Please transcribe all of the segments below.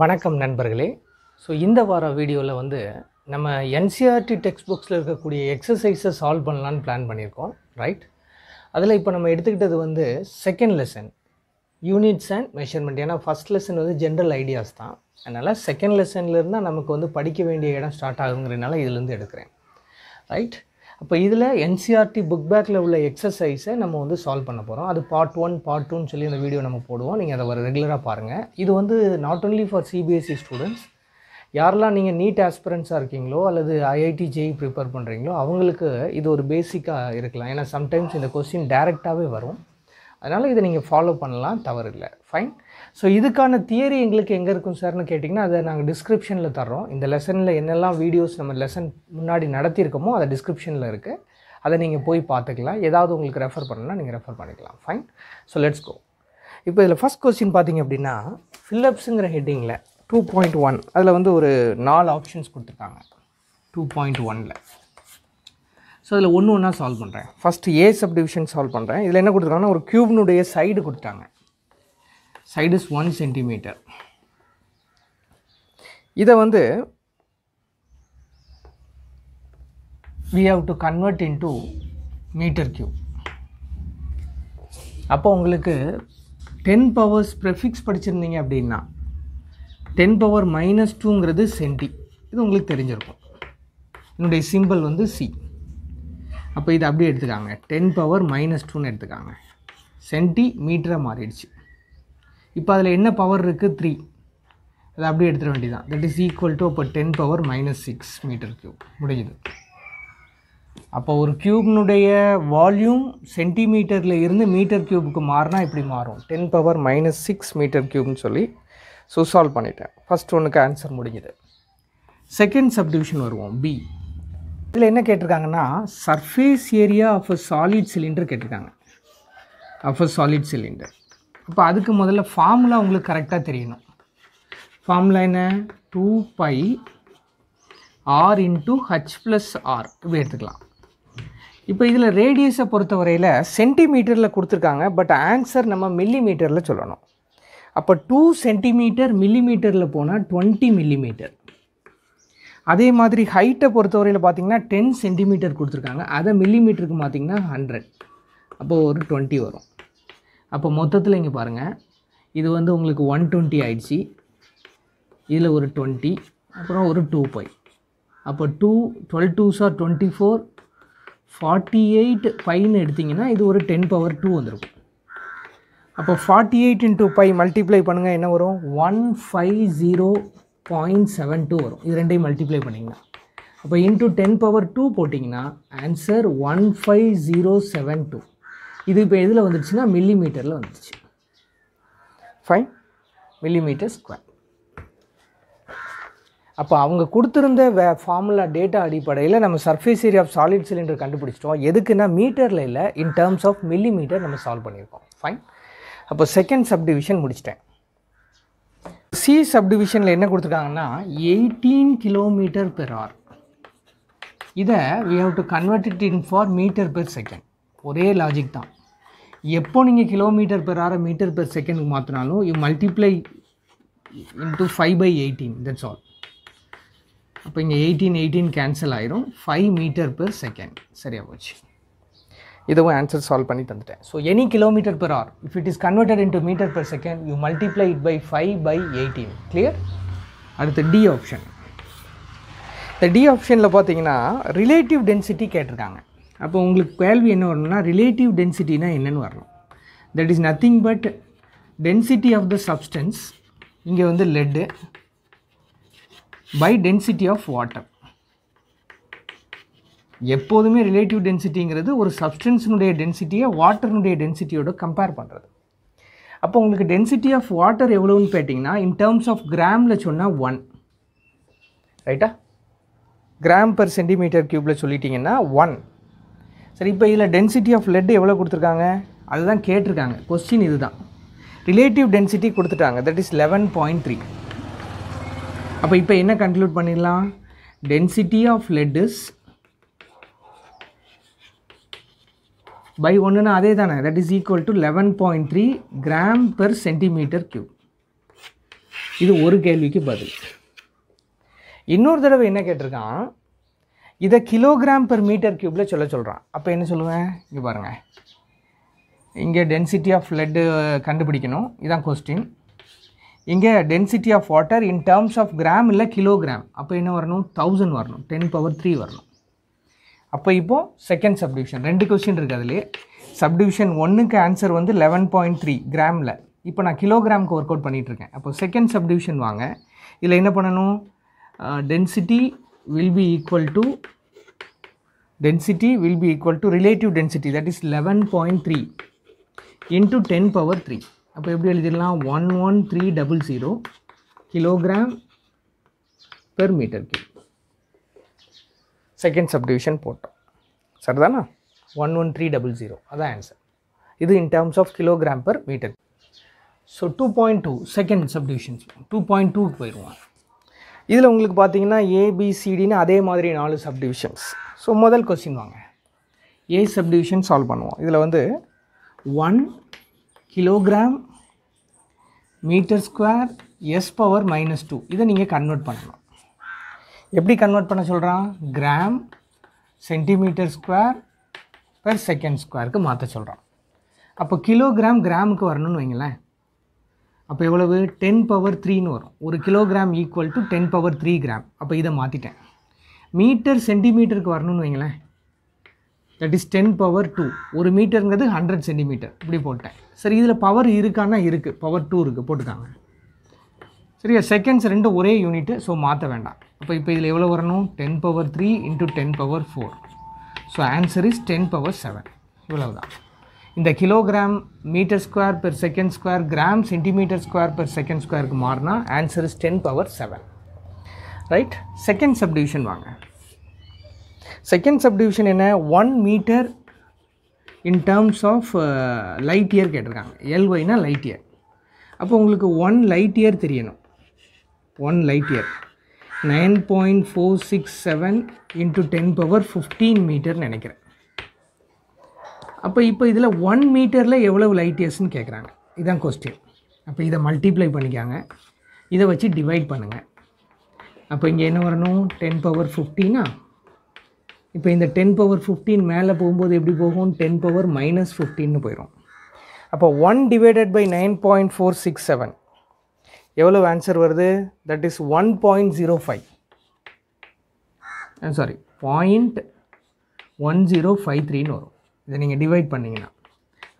வணக்கம் நண்பர்களே. ஸோ இந்த வார வீடியோவில் வந்து நம்ம NCERT டெக்ஸ்ட் புக்ஸில் இருக்கக்கூடிய எக்ஸசைஸை சால்வ் பண்ணலான்னு பிளான் பண்ணியிருக்கோம், ரைட்? அதில் இப்போ நம்ம எடுத்துக்கிட்டது வந்து second lesson units and measurement. ஏன்னா ஃபஸ்ட் லெசன் வந்து ஜென்ரல் ஐடியாஸ் தான், அதனால் செகண்ட் லெசன்லேருந்து நமக்கு வந்து படிக்க வேண்டிய இடம் ஸ்டார்ட் ஆகுங்கிறதுனால இதுலேருந்து எடுக்கிறேன், ரைட்? அப்போ இதில் NCERT புக் பேக்கில் உள்ள எக்ஸசைஸை நம்ம வந்து சால்வ் பண்ண போகிறோம். அது பார்ட் 1, பார்ட் 2ன்னு சொல்லி அந்த வீடியோ நம்ம போடுவோம், நீங்கள் அதை ரெகுலராக பாருங்கள். இது வந்து not only for CBSE students, யாரெல்லாம் நீங்கள் நீட் ஆஸ்பிரன்ஸாக இருக்கீங்களோ அல்லது IITJ ப்ரிப்பேர் பண்ணுறீங்களோ அவங்களுக்கு இது ஒரு பேசிக்காக இருக்கலாம். ஏன்னா சம்டைம்ஸ் இந்த கொஸ்டின் டைரெக்டாகவே வரும், அதனால் இதை நீங்கள் ஃபாலோ பண்ணலாம், தவறு இல்லை, ஃபைன். ஸோ இதுக்கான தியரி எங்களுக்கு எங்கே இருக்கும் சார்னு கேட்டிங்கன்னா அதை நாங்கள் டிஸ்கிரிப்ஷனில் தர்றோம். இந்த லெசனில் என்னெல்லாம் வீடியோஸ் நம்ம லெசன் முன்னாடி நடத்தியிருக்கோமோ அதை டிஸ்கிரிப்ஷனில் இருக்குது, அதை நீங்கள் போய் பார்த்துக்கலாம். ஏதாவது உங்களுக்கு ரெஃபர் பண்ணலாம், நீங்கள் ரெஃபர் பண்ணிக்கலாம், ஃபைன். So let's go. இப்போ இதில் ஃபஸ்ட் கொஸ்டின் பார்த்திங்க அப்படின்னா ஃபில்லப்ஸுங்கிற ஹெட்டிங்கில் 2.1 அதில் வந்து ஒரு 4 ஆப்ஷன்ஸ் கொடுத்துருக்காங்க 2.1ல். ஸோ அதில் ஒன்று ஒன்றா சால்வ் பண்ணுறேன். ஃபஸ்ட்டு A சப்டிவிஷன் சால்வ் பண்ணுறேன். இதில் என்ன கொடுத்துருக்காங்கன்னா ஒரு க்யூப்னுடைய சைடு கொடுத்தாங்க, சைடு இஸ் 1 சென்டிமீட்டர். இதை வந்து we have to convert into metre cube. அப்போ உங்களுக்கு 10 பவர்ஸ் ப்ரெஃபிக்ஸ் படிச்சிருந்தீங்க அப்படின்னா 10⁻²ங்கிறது சென்டி, இது உங்களுக்கு தெரிஞ்சிருக்கும். என்னுடைய சிம்பிள் வந்து C. அப்போ இது அப்படியே எடுத்துக்காங்க, 10⁻²ன்னு எடுத்துக்காங்க. சென்டி மீட்டராக மாறிடுச்சு. இப்போ அதில் என்ன பவர் இருக்குது? 3. அதை அப்படியே எடுத்துட வேண்டியதான். தட் இஸ் ஈக்குவல் டு அப்போ 10⁻⁶ மீட்டர் க்யூப், முடிஞ்சுது. அப்போ ஒரு க்யூப்னுடைய வால்யூம் சென்டிமீட்டரில் இருந்து மீட்டர் க்யூபுக்கு மாறினா இப்படி மாறும், 10⁻⁶ மீட்டர் க்யூப்னு சொல்லி. ஸோ சால்வ் பண்ணிட்டேன், ஃபஸ்ட் ஒன்றுக்கு ஆன்சர் முடிஞ்சுது. செகண்ட் சப்டிவிஷன் வருவோம், B. இதில் என்ன கேட்டிருக்காங்கன்னா surface area of a solid cylinder கேட்டிருக்காங்க, ஆஃப் அ சாலிட் சிலிண்டர். அப்போ அதுக்கு முதல்ல ஃபார்முலா உங்களுக்கு கரெக்டாக தெரியணும். ஃபார்முலா என்ன? 2πr×h+r, இப்படி எடுத்துக்கலாம். இப்போ இதில் ரேடியஸை பொறுத்த வரையில் சென்டிமீட்டரில் கொடுத்துருக்காங்க, பட் ஆன்சர் நம்ம மில்லிமீட்டரில் சொல்லணும். அப்போ 2 சென்டிமீட்டர் மில்லிமீட்டரில் போனால் 20 மில்லிமீட்டர். அதே மாதிரி ஹைட்டை பொறுத்தவரையில் பார்த்திங்கன்னா 10 சென்டிமீட்டர் கொடுத்துருக்காங்க, அதை மில்லிமீட்டருக்கு பார்த்திங்கன்னா 100, அப்போது ஒரு 20 வரும். அப்போ மொத்தத்தில் இங்கே பாருங்கள், இது வந்து உங்களுக்கு 120 ஆயிடுச்சு, இதில் ஒரு 20, அப்புறம் ஒரு 2π. அப்போ 2, 12 2s are 24, 48πன்னு எடுத்திங்கன்னா இது ஒரு 10⁻2 வந்துருக்கும். அப்போ 48 × π மல்டிப்ளை பண்ணுங்கள், என்ன வரும்? 150.72 வரும். இது ரெண்டையும் மல்டிப்ளை பண்ணிங்கன்னா, அப்போ இன்ட்டு 10⁻2 போட்டிங்கன்னா ஆன்சர் 150.72. இது இப்போ எதில் வந்துடுச்சுன்னா மில்லிமீட்டரில் வந்துடுச்சு, ஃபைன், மில்லிமீட்டர்². அப்போ அவங்க கொடுத்துருந்த ஃபார்முலா டேட்டா அடிப்படையில் நம்ம surface area of solid cylinder கண்டுபிடிச்சிட்டோம். எதுக்குன்னா மீட்டரில் இல்லை, இன் டேர்ம்ஸ் ஆஃப் மில்லிமீட்டர் நம்ம சால்வ் பண்ணியிருக்கோம், ஃபைன். அப்போ செகண்ட் சப்டிவிஷன் முடிச்சிட்டேன். C சப்டிவிஷனில் என்ன கொடுத்துருக்காங்கன்னா 18 km/h. இதை we have to convert it in for m/s. ஒரே லாஜிக் தான். எப்போ நீங்கள் km/h m/s மாற்றினாலும் you multiply into 5/18, that's all. அப்போ இங்கே 18 கேன்சல் ஆயிரும், 5 m/s, சரியா போச்சு. இதுவும் ஆன்சர் சால்வ் பண்ணி தந்துட்டேன். So any km/h if it is converted into m/s you multiply it by 5/18, clear? அடுத்து D ஆப்ஷன். இந்த D ஆப்ஷனில் பார்த்தீங்கன்னா ரிலேட்டிவ் டென்சிட்டி கேட்டிருக்காங்க. அப்போ உங்களுக்கு கேள்வி என்ன வரணும்னா ரிலேட்டிவ் டென்சிட்டினா என்னென்னு வரணும். That is nothing but density of the substance, இங்கே வந்து lead, by density of water. எப்போதுமே ரிலேட்டிவ் டென்சிட்டிங்கிறது ஒரு சப்ஸ்டன்ஸினுடைய டென்சிட்டியை வாட்டருடைய டென்சிட்டியோட கம்பேர் பண்ணுறது. அப்போ உங்களுக்கு டென்சிட்டி ஆஃப் வாட்டர் எவ்வளோன்னு கேட்டிங்கன்னா இன் டேர்ம்ஸ் ஆஃப் கிராமில் சொன்னால் 1, ரைட்டா? g/cm3 சொல்லிட்டிங்கன்னா 1. சரி, இப்போ இதில் டென்சிட்டி ஆஃப் லெட் எவ்வளோ கொடுத்துருக்காங்க? அதுதான் கேட்டிருக்காங்க கொஸ்டின், இது தான். ரிலேட்டிவ் டென்சிட்டி கொடுத்துட்டாங்க, தட் இஸ் 11.3. அப்போ இப்போ என்ன கன்க்ளூட் பண்ணிடலாம்? Density of lead is by 1னா அதே தானே, that is equal to 11.3 g/cm3. இது ஒரு கேள்விக்கு பதில். இன்னொரு தடவை என்ன கேட்டிருக்கான், இதை கிலோகிராம் பெர் மீட்டர் கியூப்பில் சொல்ல சொல்கிறான். அப்போ என்ன சொல்லுவேன், இங்கே பாருங்கள், இங்கே டென்சிட்டி ஆஃப் லெட்டு கண்டுபிடிக்கணும், இதான் கொஸ்டின். இங்கே density of water in terms of gram இல்லை கிலோகிராம். அப்போ என்ன வரணும், 1000 வரணும், 10³ வரணும். அப்போ இப்போது செகண்ட் சப்டிவிஷன், ரெண்டு கொஸ்டின் இருக்குது அதிலே. சப்டிவிஷன் 1க்கு ஆன்சர் வந்து 11.3 கிராமில். இப்போ நான் கிலோகிராமுக்கு ஒர்க் அவுட் பண்ணிகிட்ருக்கேன். அப்போ செகண்ட் சப்டிவிஷன் வாங்க, இதில் என்ன பண்ணணும், density will be equal to relative density, that is 11.3 into 10³ அப்போ எப்படி எழுதிடலாம், 11300 kilogram per metre cube. Second subdivision போட்டோம், சரிதானா? 11300 அதான் ஆன்சர். இது in terms of kilogram per metre. So 2.2 second subdivision 2.2க்கு போயிடுவோம். இதில் உங்களுக்கு பார்த்தீங்கன்னா ஏபிசிடின்னு அதே மாதிரி 4 சப்டிவிஷன்ஸ். ஸோ முதல் கொஸ்டின் வாங்க, ஏ சப்டிவிஷன் சால்வ் பண்ணுவோம். இதில் வந்து 1 kg m²s⁻² இதை நீங்கள் கன்வெர்ட் பண்ணலாம். எப்படி கன்வெர்ட் பண்ண சொல்கிறான், கிராம் cm²/s²க்கு மாற்ற சொல்கிறான். அப்போ கிலோகிராம் கிராமுக்கு வரணும்னு வைங்களேன். அப்போ எவ்வளவு, 10³ வரும். ஒரு கிலோகிராம் ஈக்குவல் டு 10³ கிராம். அப்போ இதை மாற்றிட்டேன். மீட்டர் சென்டிமீட்டருக்கு வரணும்னு வைங்களேன், that is 10⁴. ஒரு மீட்டருங்கிறது 100 சென்டிமீட்டர். இப்படி போட்டேன். சரி, இதில் பவர் இருக்கான்னா இருக்குது, பவர் 2 இருக்குது, போட்டுக்காங்க. சரியா, செகண்ட்ஸ் ரெண்டு ஒரே யூனிட்டு, ஸோ மாற்ற வேண்டாம். அப்போ இப்போ இதில் எவ்வளோ வரணும், 10³ into 10⁴. So answer is 10⁷. இவ்வளவு தான். இந்த கிலோகிராம் m²/s², கிராம் cm²/s²க்கு மாறினா answer is 10⁷. Right, second subdivision வாங்க. செகண்ட் சப்டிவிஷன் என்ன, 1 metre in terms of light year கேட்டிருக்காங்க. எல்ஒய்னா லைட் இயர். அப்போ உங்களுக்கு 1 லைட் இயர் தெரியணும். 1 லைட் இயர் 9.467 into 10⁴ மீட்டர் நினைக்கிறேன். அப்போ இப்போ இதில் 1 மீட்டரில் எவ்வளவு லைட் இயர்ஸ்ன்னு கேட்குறாங்க, இதுதான் கொஸ்டின். அப்போ இதை மல்டிப்ளை பண்ணிக்காங்க, இதை வச்சு டிவைட் பண்ணுங்கள். அப்போ இங்கே என்ன வரணும், 10⁴. இப்போ இந்த 10⁴ மேலே போகும்போது எப்படி போகும், 10⁻15ன்னு போயிடும். அப்போ 1 divided by 9.467 எவ்வளோ ஆன்சர் வருது, தட் இஸ் 0.1053ன்னு வரும். இதை நீங்கள் டிவைட் பண்ணிங்கன்னா,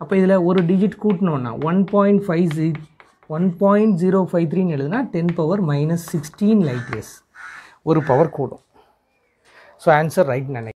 அப்போ இதில் ஒரு டிஜிட் கூட்டணுன்னா 1.053ன்னு எழுதுனா 10⁻16 லைட் இயர்ஸ், ஒரு பவர் கூடும். So answer right now.